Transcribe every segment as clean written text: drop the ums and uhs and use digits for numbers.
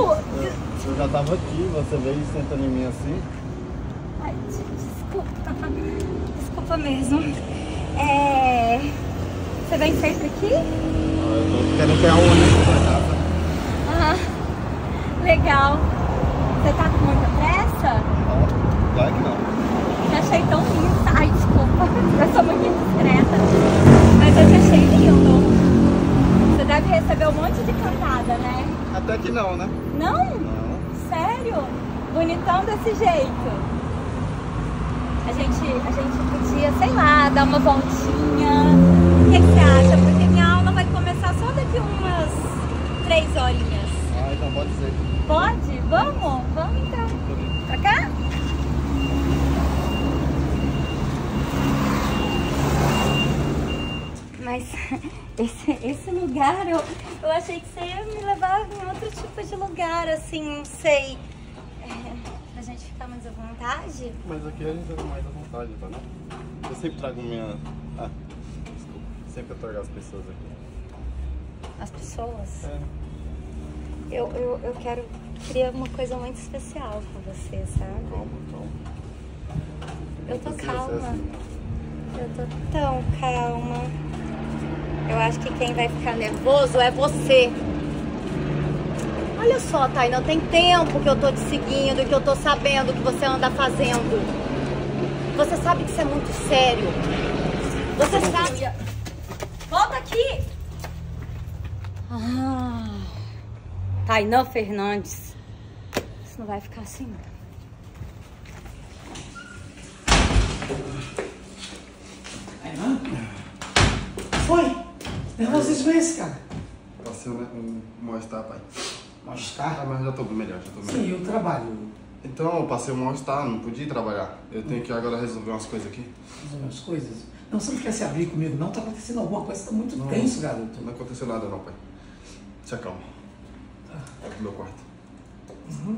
isso? Eu já tava aqui, você veio e sentando em mim assim. Ai, desculpa. Desculpa mesmo. É... Você vem sempre aqui? Eu tô querendo pegar um ônibus pra casa. Aham. Legal. Você tá com muita pressa? Não, claro que não. Te achei tão linda. Ai, desculpa. Eu sou muito indiscreta. Mas eu te achei lindo. Você deve receber um monte de cantada, né? Até que não, né? Não? Não. Sério? Bonitão desse jeito. A gente podia, sei lá, dar uma voltinha. O que você acha? Porque minha aula vai começar só daqui umas 3 horinhas. Ah, então pode ser. Pode? Vamos? Vamos então. Pra cá? Mas esse lugar, eu achei que você ia me levar em outro tipo de lugar, assim, não sei. A gente ficar mais à vontade? Mas aqui a gente fica mais à vontade, tá, né? Eu sempre trago minha... Ah, desculpa. Sempre eu trago as pessoas aqui. As pessoas? É. Eu quero... Queria uma coisa muito especial com você, sabe? Calma, calma. Eu tô calma. Assim. Eu tô tão calma. Eu acho que quem vai ficar nervoso é você. Olha só, Tainan, tem tempo que eu tô te seguindo, que eu tô sabendo o que você anda fazendo. Você sabe que isso é muito sério. Você sabe... Volta aqui! Ah, Tainan Fernandes. Isso não vai ficar assim. Tainan? Foi? Nervosismo é esse, cara? Passei um mal-estar, pai. Mal-estar? Ah, mas já tô melhor, já tô melhor. Sim, eu trabalho. Então, eu passei um mal-estar, não podia trabalhar. Eu tenho que agora resolver umas coisas aqui. Resolver umas coisas? Não, você não quer se abrir comigo, não? Tá acontecendo alguma coisa, tá muito tenso, garoto. Não aconteceu nada não, pai. Se acalma. Tá. Vai pro meu quarto. Uhum.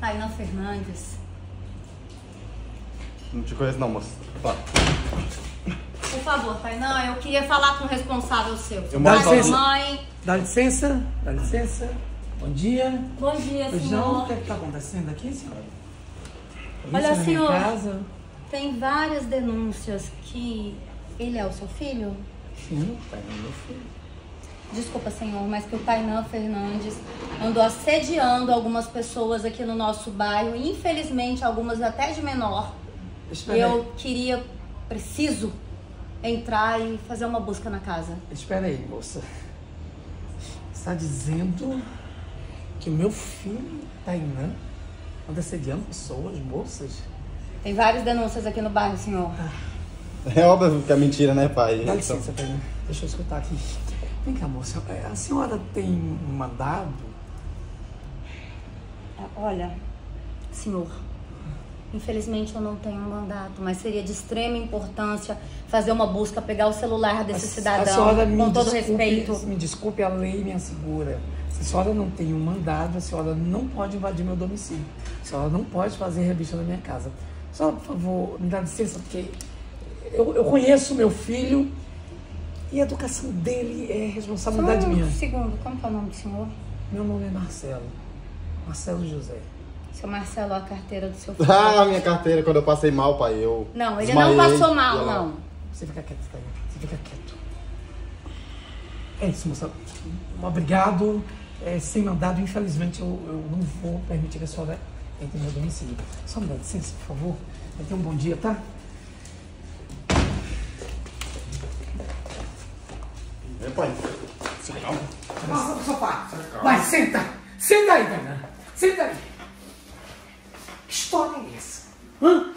Tainan Fernandes. Não te conheço não, moça. Tá. Por favor, Tainan, eu queria falar com o responsável seu. Dá licença, dá licença. Bom dia. Bom dia, pois senhor. Não, o que é que tá acontecendo aqui, senhora? Olha, senhor, tem várias denúncias que ele é o seu filho? Sim, o Tainan é meu filho. Desculpa, senhor, mas que o Tainan Fernandes andou assediando algumas pessoas aqui no nosso bairro, infelizmente algumas até de menor. Eu preciso entrar e fazer uma busca na casa. Espera aí, moça. Você está dizendo que o meu filho, Tainan, anda assediando pessoas, moças? Tem várias denúncias aqui no bairro, senhor. É óbvio que é mentira, né, pai? Dá licença, Tainan. Deixa eu escutar aqui. Vem cá, moça, a senhora tem mandado? Olha, senhor, infelizmente eu não tenho mandado, mas seria de extrema importância fazer uma busca, pegar o celular desse cidadão, com todo respeito. Me desculpe, a lei me assegura. Se a senhora não tem um mandado, a senhora não pode invadir meu domicílio. A senhora não pode fazer revista na minha casa. A senhora, por favor, me dá licença, porque eu conheço meu filho. E a educação dele é responsabilidade minha. Segundo, como é o nome do senhor? Meu nome é Marcelo. Marcelo José. Seu Marcelo, a carteira do seu filho. Ah, minha carteira, quando eu passei mal, pai, eu... Não, ele não passou mal, não. Você fica quieto, Tainan. Você fica quieto. É isso, moça. Obrigado. É, sem mandado, infelizmente, eu não vou permitir que a senhora entre no meu domicílio. Só me dá licença, por favor. Vai ter um bom dia, tá? É, pai. Se calma. Passa pro sofá. Vai, senta. Senta aí, Tainan. Senta aí. Que história é essa? Hã?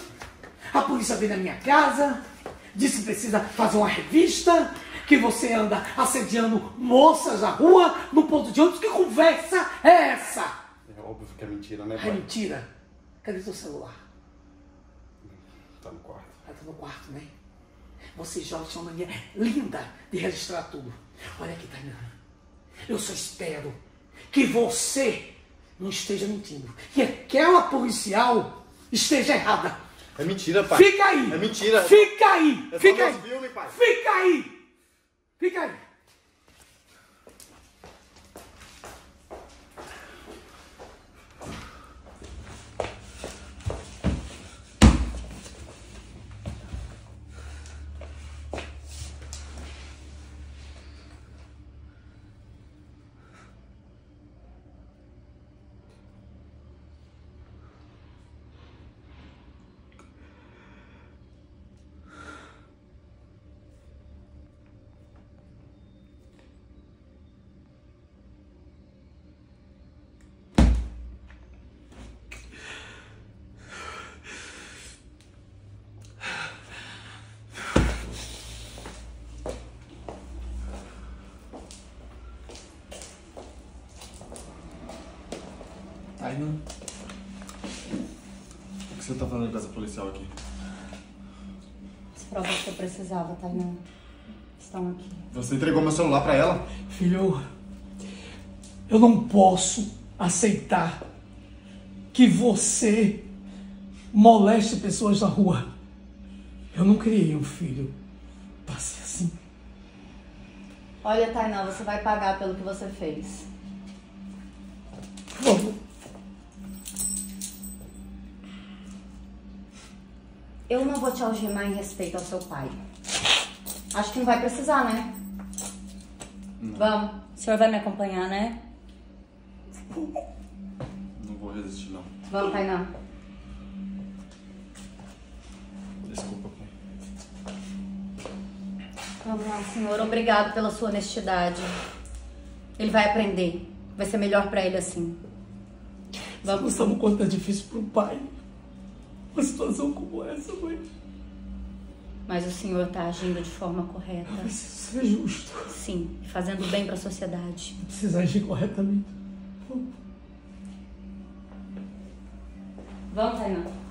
A polícia veio na minha casa, disse que precisa fazer uma revista, que você anda assediando moças na rua, no ponto de ônibus. Que conversa é essa? É óbvio que é mentira, né, pai? É mentira. Cadê seu celular? Tá no quarto. Ah, tá no quarto, né? Vocês jovens têm uma mania linda de registrar tudo. Olha aqui, Tainan. Eu só espero que você não esteja mentindo. Que aquela policial esteja errada. É mentira, pai. Fica aí. É mentira. Fica aí. É fica aí. Filme, pai. Fica aí. Fica aí. Tainan, o que você tá falando com essa policial aqui? As provas que eu precisava, Tainan, estão aqui. Você entregou meu celular pra ela? Filho, eu não posso aceitar que você moleste pessoas na rua. Eu não criei um filho pra ser assim. Olha, Tainan, você vai pagar pelo que você fez. Por favor. Eu não vou te algemar em respeito ao seu pai. Acho que não vai precisar, né? Não. Vamos. O senhor vai me acompanhar, né? Não vou resistir, não. Vamos, Tainan. Desculpa, pai. Vamos lá, senhor. Obrigado pela sua honestidade. Ele vai aprender. Vai ser melhor pra ele assim. Vamos. Você não sabe o quanto é difícil pro pai. Uma situação como essa, mãe. Mas o senhor está agindo de forma correta. Eu preciso ser justo. Sim, fazendo bem para a sociedade. Precisa agir corretamente. Vamos, Tainan.